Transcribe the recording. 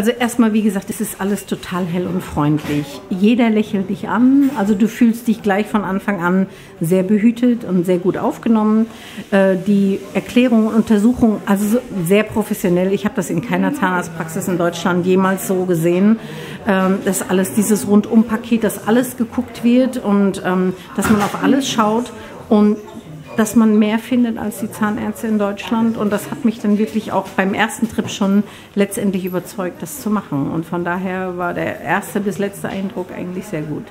Also erstmal, wie gesagt, es ist alles total hell und freundlich. Jeder lächelt dich an. Also du fühlst dich gleich von Anfang an sehr behütet und sehr gut aufgenommen. Die Erklärungen und Untersuchungen, also sehr professionell. Ich habe das in keiner Zahnarztpraxis in Deutschland jemals so gesehen. Dass alles, dieses Rundum-Paket, dass alles geguckt wird und dass man auf alles schaut und dass man mehr findet als die Zahnärzte in Deutschland. Und das hat mich dann wirklich auch beim ersten Trip schon letztendlich überzeugt, das zu machen. Und von daher war der erste bis letzte Eindruck eigentlich sehr gut.